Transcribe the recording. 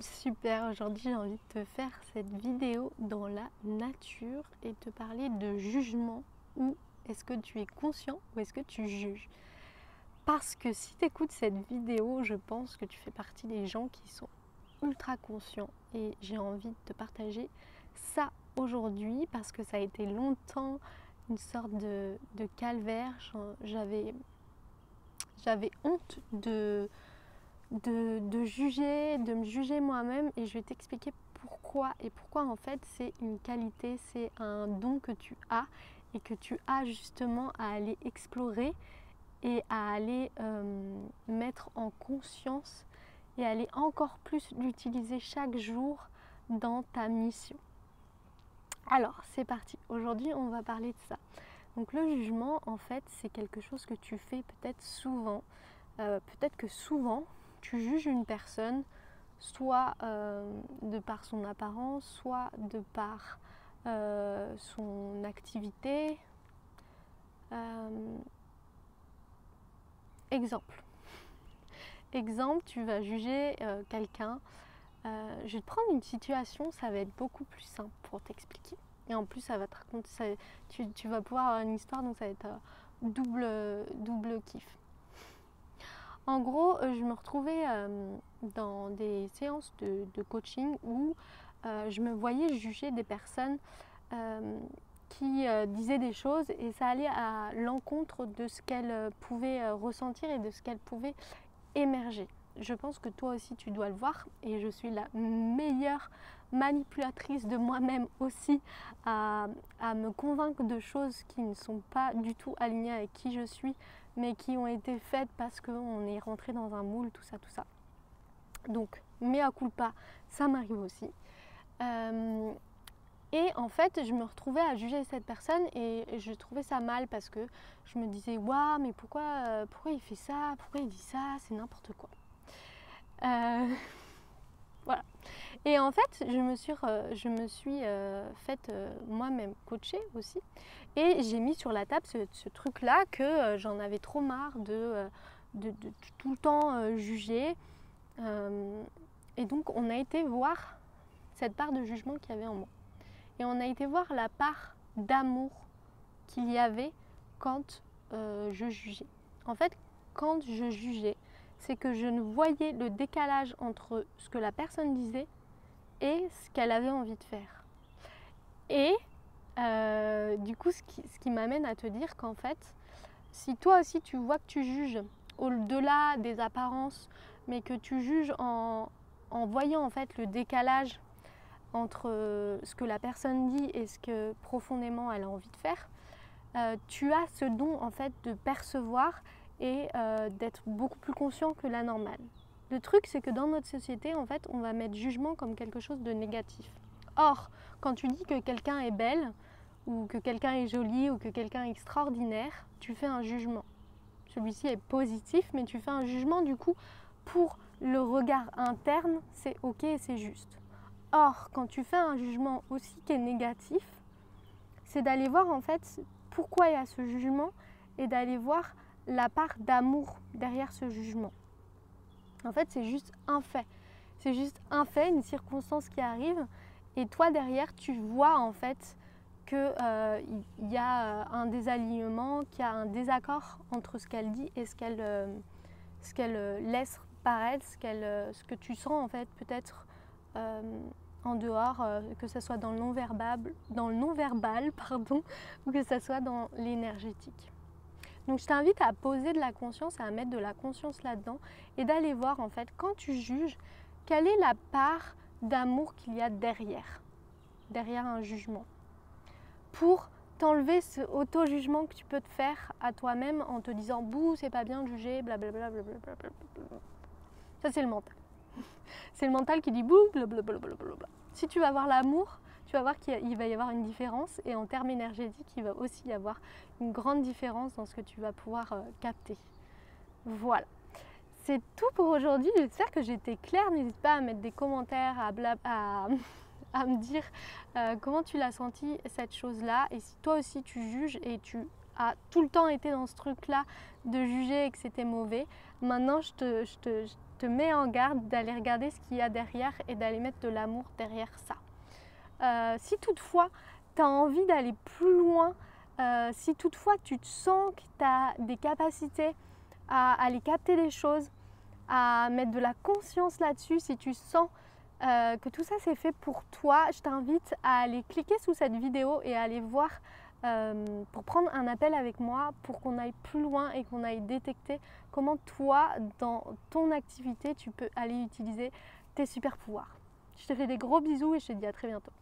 Super, aujourd'hui j'ai envie de te faire cette vidéo dans la nature et te parler de jugement. Ou est-ce que tu es conscient ou est-ce que tu juges? Parce que si tu écoutes cette vidéo, je pense que tu fais partie des gens qui sont ultra conscients. Et j'ai envie de te partager ça aujourd'hui parce que ça a été longtemps une sorte de calvaire. J'avais honte de juger, de me juger moi-même, et je vais t'expliquer pourquoi. Et pourquoi en fait c'est une qualité, c'est un don que tu as et que tu as justement à aller explorer et à aller mettre en conscience et aller encore plus l'utiliser chaque jour dans ta mission. Alors c'est parti, aujourd'hui on va parler de ça. Donc le jugement en fait c'est quelque chose que tu fais peut-être souvent, tu juges une personne soit de par son apparence, soit de par son activité. Exemple, tu vas juger quelqu'un. Je vais te prendre une situation, ça va être beaucoup plus simple pour t'expliquer. Et en plus, ça va te raconter, tu vas pouvoir avoir une histoire, donc ça va être double kiff. En gros, je me retrouvais dans des séances de coaching où je me voyais juger des personnes qui disaient des choses et ça allait à l'encontre de ce qu'elles pouvaient ressentir et de ce qu'elles pouvaient émerger. Je pense que toi aussi tu dois le voir, et je suis la meilleure manipulatrice de moi-même aussi à me convaincre de choses qui ne sont pas du tout alignées avec qui je suis, mais qui ont été faites parce qu'on est rentré dans un moule, tout ça. Donc, mea culpa, ça m'arrive aussi. Et en fait, je me retrouvais à juger cette personne et je trouvais ça mal parce que je me disais « Waouh, mais pourquoi il fait ça? Pourquoi il dit ça? C'est n'importe quoi. » Voilà. Et en fait, je me suis faite moi-même coachée aussi, et j'ai mis sur la table ce truc-là que j'en avais trop marre de tout le temps juger. Et donc, on a été voir cette part de jugement qu'il y avait en moi. Et on a été voir la part d'amour qu'il y avait quand je jugeais. En fait, quand je jugeais, c'est que je ne voyais le décalage entre ce que la personne disait et ce qu'elle avait envie de faire. Et du coup, ce qui m'amène à te dire qu'en fait, si toi aussi tu vois que tu juges au-delà des apparences, mais que tu juges en voyant en fait le décalage entre ce que la personne dit et ce que profondément elle a envie de faire, tu as ce don en fait de percevoir et d'être beaucoup plus conscient que la normale. Le truc, c'est que dans notre société, en fait, on va mettre jugement comme quelque chose de négatif. Or, quand tu dis que quelqu'un est belle, ou que quelqu'un est joli, ou que quelqu'un est extraordinaire, tu fais un jugement. Celui-ci est positif, mais tu fais un jugement, du coup, pour le regard interne, c'est ok, c'est juste. Or, quand tu fais un jugement aussi qui est négatif, c'est d'aller voir, en fait, pourquoi il y a ce jugement, et d'aller voir la part d'amour derrière ce jugement. En fait, c'est juste un fait. C'est juste un fait, une circonstance qui arrive, et toi derrière, tu vois en fait qu'il y a un désalignement, qu'il y a un désaccord entre ce qu'elle dit et ce qu'elle laisse paraître, ce que tu sens en fait peut-être en dehors, que ce soit dans le non-verbal, ou que ce soit dans l'énergétique. Donc je t'invite à poser de la conscience, à mettre de la conscience là-dedans et d'aller voir en fait quand tu juges, quelle est la part d'amour qu'il y a derrière un jugement. Pour t'enlever ce auto-jugement que tu peux te faire à toi-même en te disant « Bouh, c'est pas bien de juger, blablabla, blablabla, blablabla. » Ça c'est le mental. C'est le mental qui dit « Bouh, blablabla, blablabla. » Si tu vas voir l'amour, tu vas voir qu'il va y avoir une différence, et en termes énergétiques, il va aussi y avoir une grande différence dans ce que tu vas pouvoir capter. Voilà, c'est tout pour aujourd'hui. J'espère que j'étais claire. N'hésite pas à mettre des commentaires, à me dire comment tu l'as senti cette chose-là. Et si toi aussi tu juges et tu a tout le temps été dans ce truc-là de juger et que c'était mauvais, maintenant je te mets en garde d'aller regarder ce qu'il y a derrière et d'aller mettre de l'amour derrière ça. Si toutefois tu as envie d'aller plus loin, si toutefois tu te sens que tu as des capacités à aller capter des choses, à mettre de la conscience là-dessus, si tu sens que tout ça c'est fait pour toi, je t'invite à aller cliquer sous cette vidéo et à aller voir pour prendre un appel avec moi pour qu'on aille plus loin et qu'on aille détecter comment toi, dans ton activité, tu peux aller utiliser tes super pouvoirs. Je te fais des gros bisous et je te dis à très bientôt.